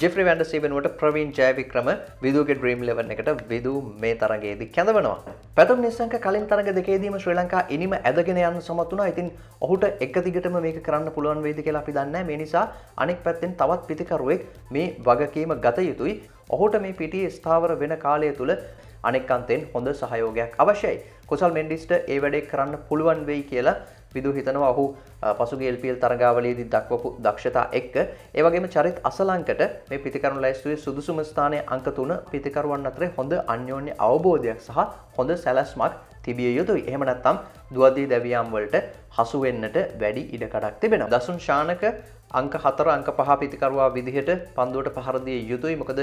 Jeffrey Vandersay වෙනුවට ප්‍රවීන් ජයවික්‍රම විදුගේ dream 11 එකට විදු මේ තරගයේදී කැඳවනවා. පැතුම් නිස්සංක කලින් තරග දෙකේදීම ශ්‍රී ලංකා ඉනිම ඇදගෙන යන්න සමත් වුණා. ඉතින් ඔහුට එක දිගටම මේක කරන්න පුළුවන් වේද කියලා අපි දන්නේ නැහැ. මේ නිසා අනෙක් පැත්තෙන් තවත් පිටිකරුවෙක් මේ වගකීම ගත යුතුයි. ඔහුට මේ පිටියේ ස්ථාවර වෙන කාලය තුල අනෙක් අන්තෙන් හොඳ සහයෝගයක් අවශ්‍යයි. කුසල් මෙන්ඩිස්ට ඒ වැඩේ කරන්න පුළුවන් වෙයි කියලා විදු හිතනවා. ඔහු පසුගිය LPL තරගාවලියේදී දක්වපු දක්ෂතා එක්ක ඒ වගේම චරිත් අසලංකට මේ පිටිකරුවන් ලයිස්තුවේ සුදුසුම ස්ථානයේ අංක 3 පිටිකරුවන් අතරේ හොඳ අන්‍යෝන්‍ය අවබෝධයක් සහ හොඳ සැලැස්මක් තිබිය යුතුයි. එහෙම නැත්නම් දුවදී දැවියම් වලට හසු වෙන්නට වැඩි ඉඩකඩක් තිබෙනවා. දසුන් ශානක අංක 4 අංක 5 පිටිකරුවා විදිහට පන්දුවට පහර දිය යුතුයි. මොකද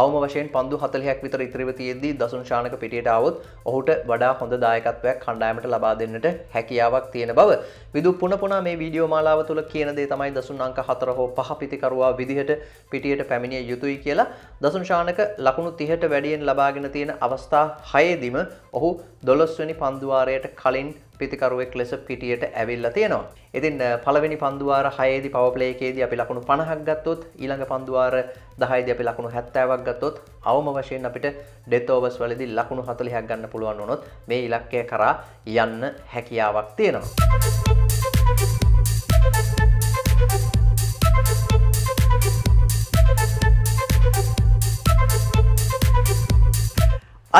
අවම වශයෙන් පන්දු 40ක් විතර ඉතිරිව තියෙද්දී දසුන් ශානක පිටියට આવොත් ඔහුට වඩා හොඳ දායකත්වයක් කණ්ඩායමට ලබා දෙන්නට හැකියාවක් තියෙන බව විදු පුන පුනා මේ වීඩියෝ මාලාව තුල කියන දේ තමයි දසුන් අංක 4 හෝ 5 පිටිකරුවා විදිහට පිටියට පැමිණිය යුතුයි කියලා. දසුන් ශානක ලකුණු 30ට වැඩියෙන් ලබාගෙන තියෙන අවස්ථා 6 දීම ඔහු 12 වෙනි පන්දු වාරයට කලින් පිටිකරුවෙක් ලෙස පිටියට ඇවිල්ලා තියෙනවා. ඉතින් පළවෙනි පන්දු වාර 6 දී පවර් ප්ලේ එකේදී අපි ලකුණු 50ක් ගත්තොත් ඊළඟ පන්දු වාර 10 දී අපි ලකුණු 70ක් ගත්තොත් අවම වශයෙන් අපිට ඩෙත් ඕවර්ස් වලදී ලකුණු 40ක් ගන්න පුළුවන් වුණොත් මේ ඉලක්කය කරා යන්න හැකියාවක් තියෙනවා.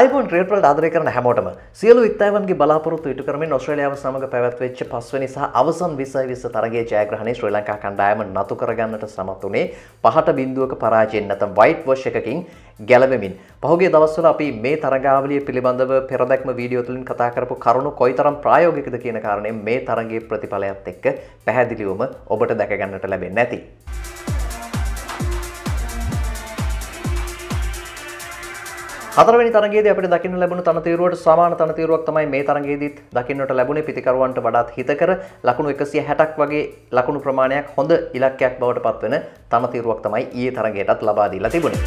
iPhone ට්‍රේඩ් වලට ආදරය කරන හැමෝටම සියලු විත්තායවන්ගේ බලාපොරොත්තු ඉටු කරමින් ඕස්ට්‍රේලියාව සමග පැවැත්වෙච්ච 5 වෙනි සහ අවසන් 2020 තරගයේ ජයග්‍රහණය ශ්‍රී ලංකා කණ්ඩායම නතු කරගන්නට සමත් වුණේ 5-0ක පරාජයෙන් නැත්නම් white wash එකකින් ගැලවෙමින්. පහුගිය දවස්වල අපි මේ තරගාවලිය පිළිබඳව පෙරදැක්ම වීඩියෝ තුලින් කතා කරපු කරුණු කොයිතරම් ප්‍රායෝගිකද කියන කාරණය මේ තරගයේ ප්‍රතිඵලයත් එක්ක පැහැදිලිවම ඔබට දැක ගන්නට ලැබෙන්නේ නැති. හතරවෙනි තරගයේදී අපිට දකින්න ලැබුණු තනතිරුවට සමාන තනතිරුවක් තමයි මේ තරගයේදීත් දකින්නට ලැබුණේ. පිටිකරුවන්ට වඩාත් හිතකර ලකුණු 160ක් වගේ ලකුණු ප්‍රමාණයක් හොඳ ඉලක්කයක් බවට පත්වෙන තනතිරුවක් තමයි ඊයේ තරගයටත් ලබා දීලා තිබුණේ.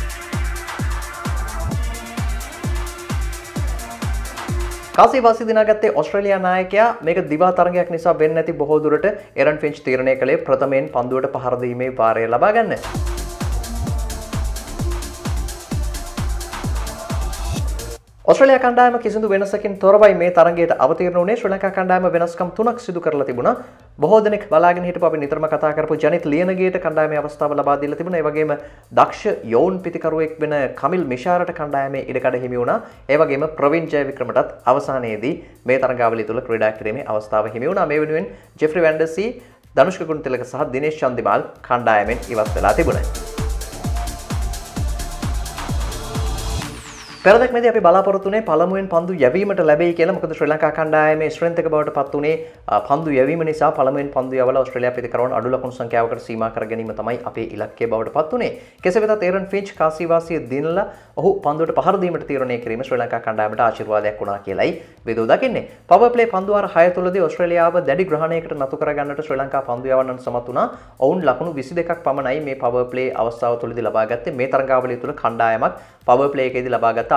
කාසි වාසි දිනාගත්තේ ඕස්ට්‍රේලියා නායකයා. මේක දිවා තරගයක් නිසා වෙන්නේ නැති බොහෝ දුරට එරන් ෆින්ච් තීරණය කළේ ප්‍රථමයෙන් පන්දුවට පහර දීමේ වාරය ලබා ගන්න. ඔස්ට්‍රේලියා කණ්ඩායම කිසිදු වෙනසකින් තොරවයි මේ තරගයට අවතීර්ණ වුණේ. ශ්‍රී ලංකා කණ්ඩායම වෙනස්කම් 3ක් සිදු කරලා තිබුණා. බොහෝ දෙනෙක් බලාගෙන හිටපු අපි නිතරම කතා කරපු ජනිත් ලියනගේට කණ්ඩායමේ අවස්ථාව ලබා දීලා තිබුණා. ඒ වගේම දක්ෂ යෝන් පිටිකරුවෙක් වෙන කමිල් මිෂාරට කණ්ඩායමේ ඉඩකඩ හිමි වුණා. ඒ වගේම ප්‍රවීන් ජයවික්‍රමටත් අවසානයේදී මේ තරගාවලිය තුල ක්‍රීඩා කිරීමේ අවස්ථාව හිමි වුණා. මේ වෙනුවෙන් ජෙෆ්රි වැන්ඩර්සී, ධනුෂ්ක ගුණතිලක සහ දිනේෂ් චන්දිමාල් කණ්ඩායමෙන් ඉවත් වෙලා තිබුණා. පෙරදැක්මේදී අපි බලාපොරොත්තුනේ පළමුවෙන් පන්දු යැවීමට ලැබෙයි කියලා. මොකද ශ්‍රී ලංකා කණ්ඩායමේ ස්ට්‍රෙන්ත් එක බවට පත් උනේ පන්දු යැවීම නිසා. පළමුවෙන් පන්දු යවලා ඕස්ට්‍රේලියා පිටිකරුවන් අඩු ලකුණු සංඛ්‍යාවකට සීමා කර ගැනීම තමයි අපේ ඉලක්කය බවට පත් උනේ. කෙසේ වෙතත් ඒරන් ෆින්ච් කාසිවාසිය දිනලා ඔහු පන්දුවට පහර දීමට තීරණය කිරීම ශ්‍රී ලංකා කණ්ඩායමට ආශිර්වාදයක් වුණා කියලායි විදෝ දකින්නේ. පවර් ප්ලේ පන්දු වාර 6 තුලදී ඕස්ට්‍රේලියාව දැඩි ග්‍රහණයකට නතු කරගන්නට ශ්‍රී ලංකා පන්දු යවන්නට සමත් වුණා. ඔවුන් ලකුණු 22ක් පමණයි මේ පවර් ප්ලේ අවස්ථාව තුලදී ලබා ගත්තේ. මේ තරගාවලිය තුල කණ්ඩායමක් පවර් ප්ලේ එකේදී ලබා ගත්ත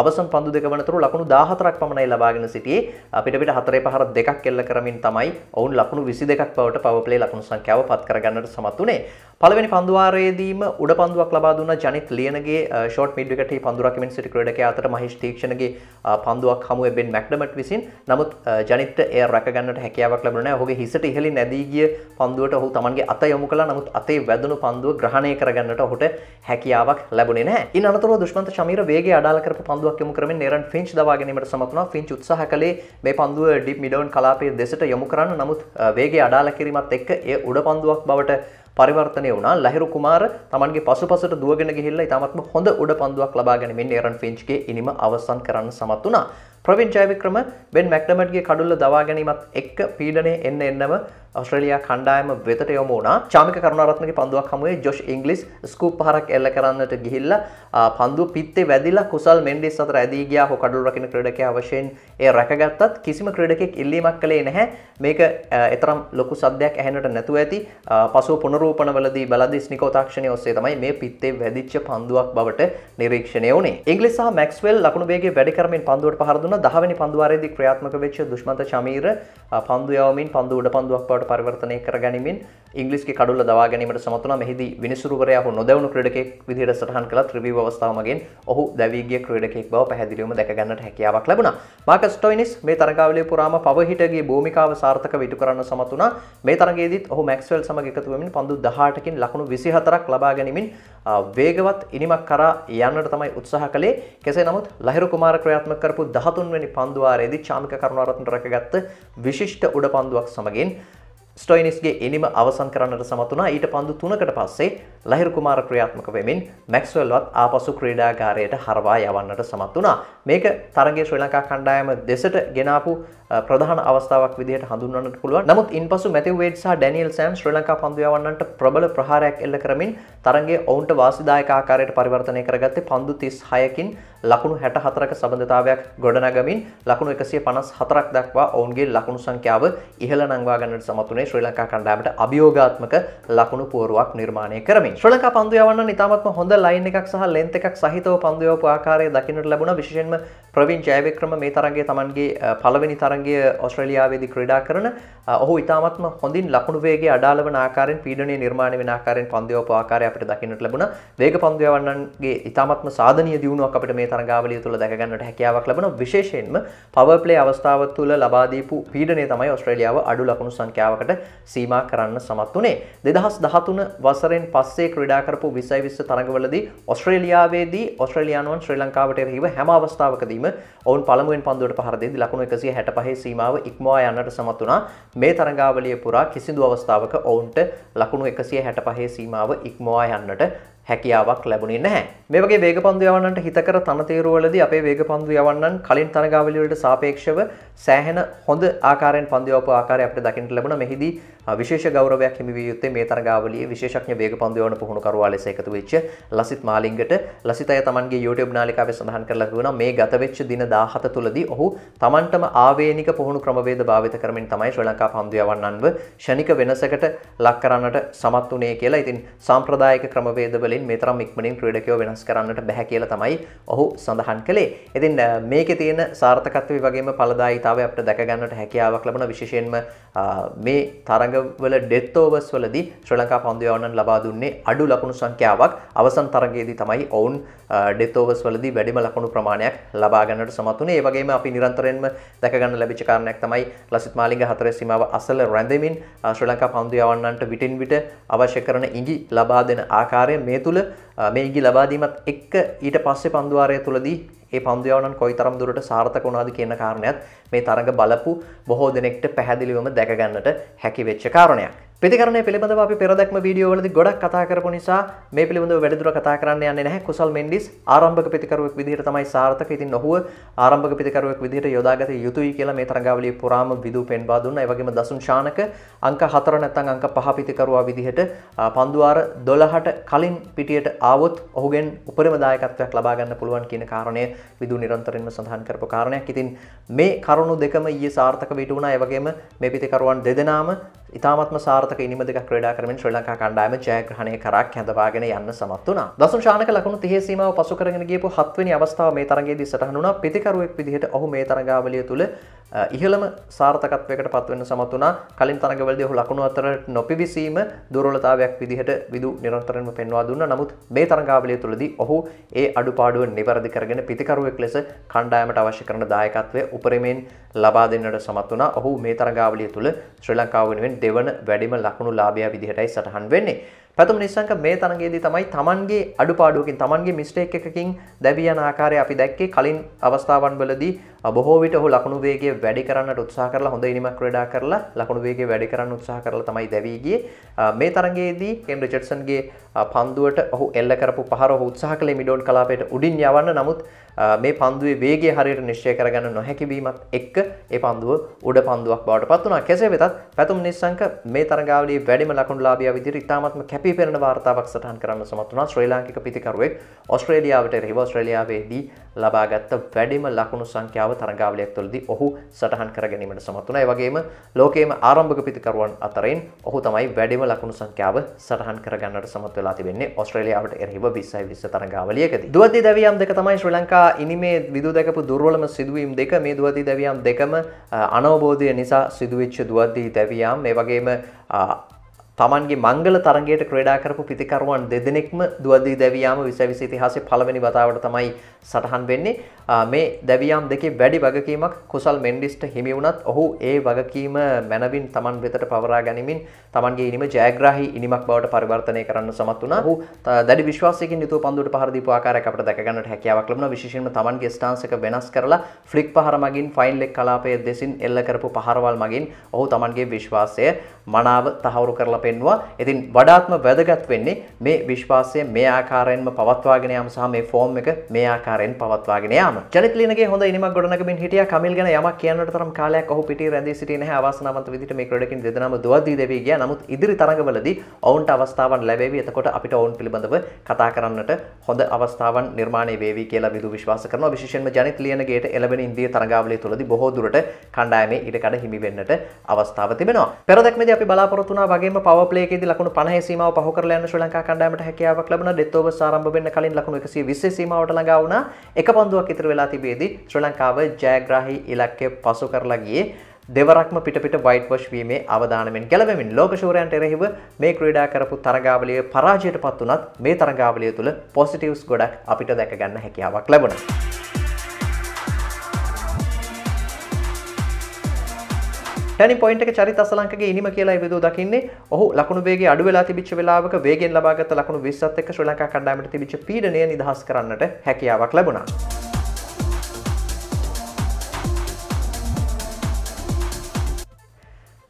අවසන් පන්දු දෙක වනතුරු ලකුණු 14ක් පමණයි ලබාගෙන සිටියේ. පිට 4 පහර දෙකක් එල්ල කරමින් තමයි ඔවුන් ලකුණු 22ක් බවට පවර් ප්ලේ ලකුණු සංඛ්‍යාව පත් කරගන්නට සමත් වුණේ. පළවෙනි පන්දු වාරයේදීම උඩ පන්දුවක් ලබා දුන්නා Janith Liyanage short mid wicket හි පන්දු රකිමින් සිටි ක්‍රීඩකයා අතර මහේෂ් තීක්ෂණගේ පන්දුවක් හමුවේ බෙන් මැක්ඩමට් විසින්. නමුත් ජනිත්ට එය රැක ගන්නට හැකියාවක් ලැබුණේ නැහැ. ඔහුගේ හිසට ඉහළින් ඇදී ගිය පන්දුවට ඔහු තමන්ගේ අත යොමු කළා. නමුත් අතේ වැදුණු පන්දුව ග්‍රහණය කරගන්නට ඔහුට හැකියාවක් ලැබුණේ නැහැ. ඉන් අනතුරුව දුෂ්මන්ත ශමීර වේගය අඩාල කරපු පන්දුවක් යොමු කරමින් එරන් ෆින්ච් දවා ගැනීමට සමත් වුණා. ෆින්ච් උත්සාහ කළේ මේ පන්දුව ඩිප් මිඩෝන් කලාපයේ දෙසට යොමු කරන්න. නමුත් වේගය අඩාල කිරීමත් එක්ක එය උඩ පන්දුවක් බවට පරිවර්තනය වුණා. ලහිරු කුමාර තමන්ගේ පසුපසට දුවගෙන ගිහිල්ලා ඉතාමත්ම හොඳ උඩ පන්දුවක් ලබා ගැනීමෙන් එරන් ෆින්ච්ගේ ඉනිම අවසන් කරන්න සමත් වුණා. ප්‍රවීන් ජයවික්‍රම බෙන් මැක්ඩමට්ගේ කඩුල්ල දවා ගැනීමත් එක්ක පීඩනය එන්නම ඔස්ට්‍රේලියා කණ්ඩායම වෙතට යොමු වුණා. චාමික කරුණාරත්නගේ පන්දුවක් හමුවේ ජොෂ් ඉංග්ලිස් ස්කූප් පහරක් එල්ල කරන්නට ගිහිල්ලා පන්දුව පිත්තේ වැදිලා කුසල් මෙන්ඩිස් අතර ඇදී ගියා. ඔහු කඩුල් රකින්න ක්‍රීඩකයා වශයෙන් එය රැකගත්තත් කිසිම ක්‍රීඩකෙක් ඉල්ලීමක් කළේ නැහැ. මේක එතරම් ලොකු සද්දයක් ඇහෙන්නට නැතුව ඇති. පසුව පුනරූපණවලදී බලදිස් නිකෝ තාක්ෂණයේ ඔස්සේ තමයි මේ පිත්තේ වැදිච්ච පන්දුවක් බවට නිරීක්ෂණය වුණේ. ඉංග්ලිස් සහ මැක්ස්වෙල් ලකුණු වේගයේ වැඩි කරමින් පන්දුවට පහර දුන්නා. 10 වෙනි පන්දුවාරයේදී ක්‍රියාත්මක වෙච්ච දුෂ්මන්ත චමීර පන්දු යවමින් පන්දු උඩ පන්දුවක් බවට පරිවර්තනය කර ගැනීමෙන් ඉංග්‍රීසිගේ කඩුල්ල දවා ගැනීමට සමත් වුණා. මෙහිදී විනිසුරුවරයා ඔහු නොදැවුණු ක්‍රීඩකයෙක් විදිහට සටහන් කළත් රිවීව් අවස්ථාව මගින් ඔහු දැවී ගිය ක්‍රීඩකයෙක් බව පැහැදිලිවම දැක ගන්නට හැකියාවක් ලැබුණා. මාකස් ස්ටොයිනිස් මේ තරගාවලියේ පුරාම පව හිටගේ භූමිකාව සාර්ථකව ඉටු කරන්න සමත් වුණා. මේ තරගයේදීත් ඔහු මැක්ස්වෙල් සමග එකතු වෙමින් පන්දු 18කින් ලකුණු 24ක් ලබා ගැනීමෙන් වේගවත් ඉනිමක් කරා යන්නට තමයි උත්සාහ කළේ. කෙසේ නමුත් ලහිරු කුමාර ක්‍රියාත්මක කරපු 13 වෙනි පන්දුවාරයේදී චාමික කරුණාරත්න රැකගත්ත විශිෂ්ට උඩ පන්දුවක් සමගින් ස්ටොයිනිස්ගේ එනිම අවසන් කරන්නට සමත් වුණා. ඊට පන්දු 3කට පස්සේ ලහිරු කුමාර ක්‍රියාත්මක වෙමින් මැක්ස්වෙල්වත් ආපසු ක්‍රීඩාගාරයට හරවා යවන්නට සමත් වුණා. මේක තරගයේ ශ්‍රී ලංකා කණ්ඩායම දෙසට ගෙනාපු ප්‍රධාන අවස්ථාවක් විදිහට හඳුන්වන්නට පුළුවන්. නමුත් ඉන්පසු මැතිව් වේඩ් සහ ඩැනියෙල් සෑම් ශ්‍රී ලංකා පන්දු යවන්නන්ට ප්‍රබල ප්‍රහාරයක් එල්ල කරමින් තරගයේ ඔවුන්ට වාසිදායක ආකාරයට පරිවර්තනය කරගත්තේ. පන්දු 36කින් ලකුණු 64ක සබඳතාවයක් ගොඩනගමින් ලකුණු 154ක් දක්වා ඔවුන්ගේ ලකුණු සංඛ්‍යාව ඉහළ නංවා ගන්නට සමත් වුණා. ශ්‍රී ලංකා කණ්ඩායමට අභියෝගාත්මක ලකුණු පුවරුවක් නිර්මාණය කරමින් ශ්‍රී ලංකා පන්දු යවන්නන් ඉතාමත්ම හොඳ ලයින් එකක් සහ ලෙන්ත් එකක් සහිතව පන්දු යවපු ආකාරය දකින්නට ලැබුණා. විශේෂයෙන්ම ප්‍රවීන් ජයවික්‍රම මේ තරගයේ Tamanගේ පළවෙනි තරගය ඕස්ට්‍රේලියාවේදී ක්‍රීඩා කරන ඔහු ඉතාමත්ම හොඳින් ලකුණු වේගයේ අඩාල වන ආකාරයෙන් පීඩනය නිර්මාණය වෙන ආකාරයෙන් පන්දු යවපු ආකාරය අපිට දකින්නට ලැබුණා. වේග පන්දු යවන්නන්ගේ ඉතාමත්ම සාධනීය දියුණුවක් අපිට මේ තරගාවලිය තුළ දැක ගන්නට හැකියාවක් ලැබුණා. විශේෂයෙන්ම පවර් ප්ලේ අවස්ථාව තුළ ලබා දීපු පීඩනය තමයි ඕස්ට්‍රේලියාව අඩු ලකුණු සංඛ්‍යාවකට සීමා කරන්න සමත් වුණේ. 2013 වසරෙන් පස්සේ ක්‍රීඩා කරපු 2020 තරගවලදී ඕස්ට්‍රේලියාවේදී ඕස්ට්‍රේලියානුවන් ශ්‍රී ලංකාවට එරෙහිව හැම අවස්ථාවකදීම ඔවුන් පළමුවෙන් පන්දුවට පහර දෙද්දී ලකුණු 165 සීමාව ඉක්මවා යන්නට සමත් වුණා. මේ තරගාවලිය පුරා කිසිදු අවස්ථාවක ඔවුන්ට ලකුණු 165 සීමාව ඉක්මවා යන්නට හැකියාවක් ලැබුණේ නැහැ. මේ වගේ වේග පන්දු යවන්නන්ට හිතකර තනතේරුවලදී අපේ වේග පන්දු යවන්නන් කලින් තරගාවලිය වලට සාපේක්ෂව සෑහෙන හොඳ ආකාරයෙන් පන්දු යවපු ආකාරය අපිට දකින්න ලැබුණා. මෙහිදී විශේෂ ගෞරවයක් හිමි විය යුත්තේ මේ තරගාවලියේ විශේෂඥ වේග පන්දු යවන පුහුණු කරුවා ලෙස එකතු වෙච්ච ලසිත් මාලිංගට. ලසිත් අය Tamanගේ YouTube නාලිකාවේ සඳහන් කරලා තිබුණා මේ ගත වෙච්ච දින 17 තුලදී ඔහු Tamanටම ආවේනික පුහුණු ක්‍රමවේද භාවිත කරමින් තමයි ශ්‍රී ලංකා පන්දු යවන්නන්ව ෂණික වෙනසකට ලක් කරන්නට සමත් වුණේ කියලා. ඉතින් සාම්ප්‍රදායික ක්‍රමවේද වලින් මේ තරම් ඉක්මනින් ක්‍රීඩකයෝ වෙනස් කරන්නට බැහැ කියලා තමයි ඔහු සඳහන් කළේ. ඉතින් මේකේ තියෙන සාර්ථකත්වය වගේම ඵලදායීතාවය අපිට දැක ගන්නට හැකියාවක් ලැබුණා. විශේෂයෙන්ම මේ තරගවල ඩෙත් ඕවර්ස් වලදී ශ්‍රී ලංකා පන්දු යවන්නන් ලබා දුන්නේ අඩු ලකුණු සංඛ්‍යාවක්. අවසන් තරගයේදී තමයි ඔවුන් ඩෙත් ඕවර්ස් වලදී වැඩිම ලකුණු ප්‍රමාණයක් ලබා ගන්නට සමත් වුණේ. ඒ වගේම අපි නිරන්තරයෙන්ම දැක ගන්න ලැබිච්ච කාරණයක් තමයි ලසිත් මාලිංග හතරේ සීමාව අසල රැඳෙමින් ශ්‍රී ලංකා පන්දු යවන්නන්ට විටින් විට අවශ්‍ය කරන ඉඟි ලබා දෙන ආකාරය මේ තුල මේ ඉඟි ලබාදීමත් එක්ක ඊට පස්සේ පන්දුවාරය තුලදී ඒ පන්දු යවන්නන් කොයිතරම් දුරට සාර්ථක වුණාද කියන කාරණයත් මේ තරඟ බලපු බොහෝ දෙනෙක්ට පැහැදිලිවම දැක ගන්නට හැකි වෙච්ච කාරණයක්. ප්‍රතිකරණය පිළිබඳව අපි පෙරදැක්ම වීඩියෝ වලදී ගොඩක් කතා කරපු නිසා මේ පිළිබඳව වැඩිදුර කතා කරන්න යන්නේ නැහැ. කුසල් මෙන්ඩිස් ආරම්භක ප්‍රතිකරුවෙක් විදිහට තමයි සාර්ථක. ඉතින් ඔහුව ආරම්භක ප්‍රතිකරුවෙක් විදිහට යොදාගත යුතුයි කියලා මේ තරඟාවලිය පුරාම විදූ පෙන්වා දුන්නා. ඒ වගේම දසුන් ශානක අංක 4 නැත්නම් අංක 5 ප්‍රතිකරුවා විදිහට පන්දුවාර 12ට කලින් පිටියට ආවොත් ඔහුගෙන් උපරිම දායකත්වයක් ලබා ගන්න පුළුවන් කියන කාරණය විදු නිරන්තරයෙන්ම සඳහන් කරපු කාරණයක්. ඉතින් මේ කරුණු දෙකම ඊයේ සාර්ථකව ඉටු වුණා. ඒ වගේම මේ පිටිකරුවන් දෙදෙනාම ඉතාමත්ම සාර්ථක ඉනිම දෙකක් ක්‍රීඩා කරමින් ශ්‍රී ලංකා කණ්ඩායම ජයග්‍රහණය කරා කැඳවාගෙන යන්න සමත් වුණා. දසුන් ශානක ලකුණු 30 සීමාව පසු කරගෙන ගියපු 7 වෙනි අවස්ථාව මේ තරගයේදී සටහන් වුණා. පිටිකරුවෙක් විදිහට ඔහු මේ තරගාවලිය තුල ඉහළම සාර්ථකත්වයකට පත් වෙන්න සමත් වුණා. කලින් තරගවලදී ඔහු ලකුණු අතරට නොපිවිසීම දුර්වලතාවයක් විදිහට විදු නිරන්තරයෙන්ම පෙන්වා දුන්නා. නමුත් මේ තරගාවලිය තුලදී ඔහු ඒ අඩුපාඩුව නිවැරදි කරගෙන පිටිකරුවෙක් ලෙස කණ්ඩායමට අවශ්‍ය කරන දායකත්වය උපරිමයෙන් ලබා දෙන්නට සමත් වුණා. ඔහු මේ තරගාවලිය තුල ශ්‍රී ලංකාව වෙනුවෙන් දෙවන වැඩිම ලකුණු ලාභයා විදිහටයි සටහන් වෙන්නේ. පැතුම් නිසංක මේ තරගයේදී තමයි Tamanගේ අඩුපාඩුවකින් Tamanගේ මිස්ටේක් එකකින් දැවී යන ආකාරය අපි දැක්කේ. කලින් අවස්ථාවන් වලදී බොහෝ විට ඔහු ලකුණු වේගය වැඩි කරන්නට උත්සාහ කරලා හොඳ ඉනිමක් ක්‍රීඩා කරලා ලකුණු වේගය වැඩි කරන්න උත්සාහ කරලා තමයි දැවී ගියේ. මේ තරගයේදී කෙන් රිචඩ්සන්ගේ පන්දුවට ඔහු එල්ල කරපු පහර ඔහු උත්සාහ කළේ මිඩෝන් කලාපයට උඩින් යවන්න. නමුත් මේ පන්දුවේ වේගය හරියට නිශ්චය කරගන්න නොහැකි වීමත් එක්ක ඒ පන්දුව උඩ පන්දුවක් බවට පත් වුණා. කෙසේ වෙතත් පැතුම් නිසංක මේ තරගාවලියේ වැඩිම ලකුණු ලාභියා විදිහට ඉතාමත්ම පෙරණ වාර්තාවක් සටහන් කරන්න සමත් වුණා. ශ්‍රී ලාංකික පිතිකරුවෙක් ඕස්ට්‍රේලියාවට එරෙහිව ඕස්ට්‍රේලියාවේදී ලබාගත් වැඩිම ලකුණු සංඛ්‍යාව තරගාවලියක් තුළදී ඔහු සටහන් කර ගැනීමට සමත් වුණා. ඒ වගේම ලෝකයේම ආරම්භක පිතිකරුවන් අතරින් ඔහු තමයි වැඩිම ලකුණු සංඛ්‍යාව සටහන් කර ගන්නට සමත් කරලා තිබෙන්නේ ඕස්ට්‍රේලියාවට එරෙහිව 2020 තරගාවලියකදී. දුවදී දැවියම් දෙක තමයි ශ්‍රී ලංකා ඉනිමේ විදු දැකපු දුර්වලම සිදුවීම් දෙක. මේ දුවදී දැවියම් දෙකම අනවබෝධය නිසා සිදුවෙච්ච දුවදී දැවියම්. මේ වගේම තමන්ගේ මංගල තරගයට ක්‍රීඩා කරපු පිතිකරුවන් දෙදෙනෙක්ම දුවදී දැවියාම 2020 ඉතිහාසයේ පළවෙනි වතාවට තමයි සටහන් වෙන්නේ. මේ දැවියාම් දෙකේ වැඩි වගකීමක් කුසල් මෙන්ඩිස්ට හිමි වුණත් ඔහු ඒ වගකීම මනවින් තමන් වෙතට පවරා ගනිමින් තමන්ගේ ඉනිම ජයග්‍රාහී ඉනිමක් බවට පරිවර්තනය කරන්න සමත් වුණා. ඔහු දැඩි විශ්වාසයකින් යුතුව පන්දුවට පහර දීපු ආකාරයක් අපිට දැක ගන්නට හැකියාවක් ලැබුණා. විශේෂයෙන්ම තමන්ගේ ස්ටාන්ස් එක වෙනස් කරලා ෆ්ලික් පහර මගින් ෆයින් ලෙග් කලාපයේ දෙසින් එල්ල කරපු පහරවල් මගින් ඔහු තමන්ගේ විශ්වාසය මනාව තහවුරු කරලා ඉතින් වඩාත්ම වැදගත් වෙන්නේ මේ විශ්වාසය මේ ආකාරයෙන්ම පවත්වාගෙන යාම සහ මේ ෆෝම් එක මේ ආකාරයෙන් පවත්වාගෙන යාම. ජැනට් ලිනගේ හොඳ ඉනිමක් ගොඩනගමින් හිටියා. කමිල් ගැන යමක් කියන්නට තරම් කාලයක් ඔහු පිටේ රැඳී සිටියේ නැහැ. අවාසනාවන්ත විදිහට මේ ක්‍රීඩකින් දෙදෙනාම දුවදී දෙවි ගියා. නමුත් ඉදිරි තරඟවලදී ඔවුන්ට අවස්ථාවන් ලැබෙවි. එතකොට අපිට ඔවුන් පිළිබඳව කතා කරන්නට හොඳ අවස්ථාවන් නිර්මාණය වේවි කියලා විදු විශ්වාස කරනවා. විශේෂයෙන්ම ජැනට් ලිනගේට එළබෙන ඉන්දියා තරඟාවලිය තුලදී බොහෝ දුරට කණ්ඩායමේ ඉඩකඩ හිමි වෙන්නට අවස්ථාව තිබෙනවා. පෙරදැක්මේදී අපි බලාපොරොත්තු වුණා වගේම පවර් ප්ලේ එකේදී ලකුණු 50 සීමාව පහ කරලා යන ශ්‍රී ලංකා කණ්ඩායමට හැකියාවක් ලැබුණා. ඩෙත් ඕවර්ස් ආරම්භ වෙන්න කලින් ලකුණු 120 සීමාවට ළඟා වුණා. එක පන්දුවක් ඉතුරු වෙලා තිබෙදී ශ්‍රී ලංකාව ජයග්‍රාහී ඉලක්කය පසු කරලා ගියේ. දෙවරක්ම පිටපිට වයිට් වොෂ් වීමේ අවදානමෙන් ගැලවෙමින් ලෝක ශූරයන්ට එරෙහිව මේ ක්‍රීඩා කරපු තරගාවලියේ පරාජයටපත් වුණත් මේ තරගාවලිය තුළ පොසිටිව්ස් ගොඩක් අපිට දැක ගන්න හැකියාවක් ලැබුණා. ටර්නින් පොයින්ට් එක චරිත අසලංකගේ ඉනිම කියලා විදෝ දකින්නේ. ඔහු ලකුණු වේගයේ අඩු වෙලා තිබිච්ච වෙලාවක වේගෙන් ලබාගත් ලකුණු 20ත් එක්ක ශ්‍රී ලංකා කණ්ඩායමට තිබිච්ච පීඩනය නිදහස් කරන්නට හැකියාවක් ලැබුණා.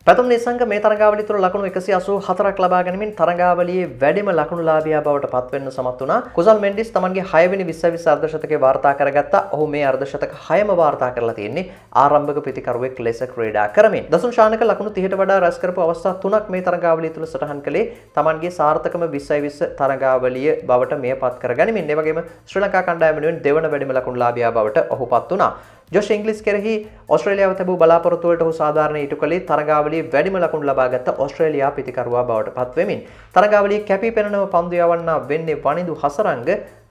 පැතුම් නිසංක මේ තරගාවලිය තුළ ලකුණු 184ක් ලබා ගැනීමෙන් තරගාවලියේ වැඩිම ලකුණුලාභියා බවට පත් වෙන්න සමත් වුණා. කුසල් මෙන්ඩිස් තමන්ගේ 6 වෙනි 2020 අර්ධශතකයේ වාර්තා කරගත්තා. ඔහු මේ අර්ධශතක 6ම වාර්තා කරලා තියෙන්නේ ආරම්භක පිතිකරුවෙක් ලෙස ක්‍රීඩා කරමින්. දසුන් ශානක ලකුණු 30ට වඩා රැස් කරපු අවස්ථා 3ක් මේ තරගාවලිය තුළ සටහන් කළේ තමන්ගේ සාර්ථකම 2020 තරගාවලිය බවට මෙය පත් කරගැනීමෙන්. ඒ වගේම ශ්‍රී ලංකා කණ්ඩායම වෙනුවෙන් දෙවන වැඩිම ලකුණුලාභියා බවට ඔහු පත් වුණා. ජොෂ් ඉංග්ලිස් කෙරෙහි ඔස්ට්‍රේලියාව තිබූ බලාපොරොත්තු වලට ඔහු සාධාරණ ඊට කලේ තරගාවලියේ වැඩිම ලකුණු ලබාගත් ඔස්ට්‍රේලියා පිතිකරුවා බවට පත් වෙමින් තරගාවලියේ කැපී පෙනෙනව පන්දු යවන්නා වෙන්නේ වනිදු හසරංග.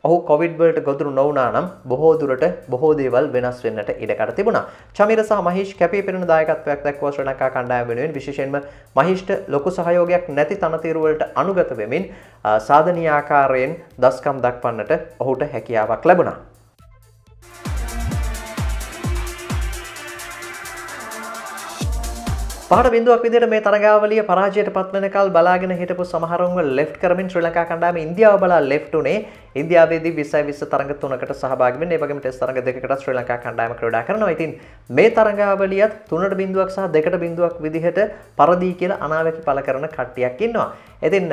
ඔහු කොවිඩ් වලට ගොදුරු නොවුණා නම් බොහෝ දුරට බොහෝ දේවල් වෙනස් වෙන්නට ඉඩකඩ තිබුණා. චමිර සහ මහේෂ් කැපී පෙනෙන දායකත්වයක් දක්වා ශ්‍රී ලංකා කණ්ඩායම වෙනුවෙන් විශේෂයෙන්ම මහේෂ්ට ලොකු සහයෝගයක් නැති තනතිරු වලට අනුගත වෙමින් සාධනීය ආකාරයෙන් දස්කම් දක්වන්නට ඔහුට හැකියාවක් ලැබුණා. පාට බිඳුවක් විදිහට මේ තරගාවලිය පරාජයට පත් වෙනකල් බලාගෙන හිටපු සමහරුන්ව ලෙෆ්ට් කරමින් ශ්‍රී ලංකා කණ්ඩායම ඉන්දියාව බලා ලෙෆ්ට් උනේ. ඉන්දියාවේදී 2020 තරඟ 3කට සහභාගී වෙන්න. ඒ වගේම ටෙස්ට් තරඟ 2කටත් ශ්‍රී ලංකා කණ්ඩායම ක්‍රීඩා කරනවා. ඉතින් මේ තරගාවලියත් 3.0ක් සහ 2.0ක් විදිහට පරදී කියලා අනාවැකි පළ කරන කට්ටියක් ඉන්නවා. ඉතින්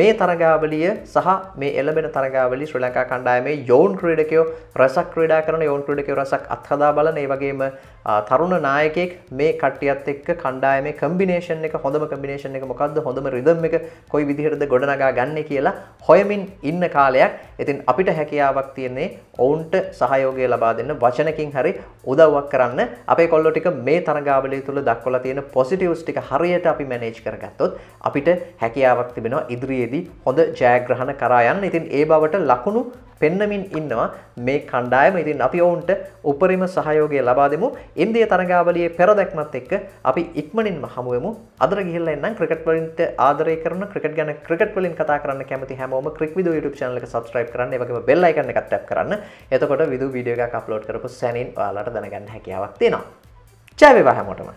මේ තරගාවලිය සහ මේ එළඹෙන තරගාවලිය ශ්‍රී ලංකා කණ්ඩායමේ යෝන් ක්‍රීඩකයෝ රසක් ක්‍රීඩා කරන යෝන් ක්‍රීඩකයෝ රසක් අත්හදා බලන. ඒ වගේම තරුණ නායකයෙක් මේ කට්ටියත් එක්ක කණ්ඩායම මේ කම්බිනේෂන් එක හොඳම කම්බිනේෂන් එක මොකද්ද හොඳම රිද්ම් එක කොයි විදිහටද ගොඩනගා ගන්නෙ කියලා හොයමින් ඉන්න කාලයක්. ඉතින් අපිට හැකියාවක් තියෙන්නේ ඔවුන්ට සහයෝගය ලබා දෙන්න වචනකින් හරි උදව්වක් කරන්න. අපේ කොල්ලෝ ටික මේ තරගාවලිය තුල දක්වලා තියෙන පොසිටිව්ස් ටික හරියට අපි මැනේජ් කරගත්තොත් අපිට හැකියාවක් තිබෙනවා ඉදිරියේදී හොඳ ජයග්‍රහණ කරා යන්න. ඉතින් ඒ බවට ලකුණු පෙන්නමින් ඉන්නවා මේ කණ්ඩායම. ඉතින් අපි ඔවුන්ට උපරිම සහයෝගය ලබා දෙමු. ඉන්දියා තරගාවලියේ පෙරදැක්මත් එක්ක අපි ඉක්මනින්ම හමු වෙමු. අදට ගිහිල්ලා ඉන්නම් ක්‍රිකට් වලින්ට ආදරය කරන ක්‍රිකට් ගැන ක්‍රිකට් වලින් කතා කරන්න කැමති හැමෝම ක්‍රික් විදු YouTube channel එක subscribe කරන්න. ඒ වගේම bell icon එකත් tap කරන්න. එතකොට විදු වීඩියෝ එකක් upload කරපු සැනින් ඔයාලට දැනගන්න හැකියාවක් තියෙනවා. ජය වේවා හැමෝටම.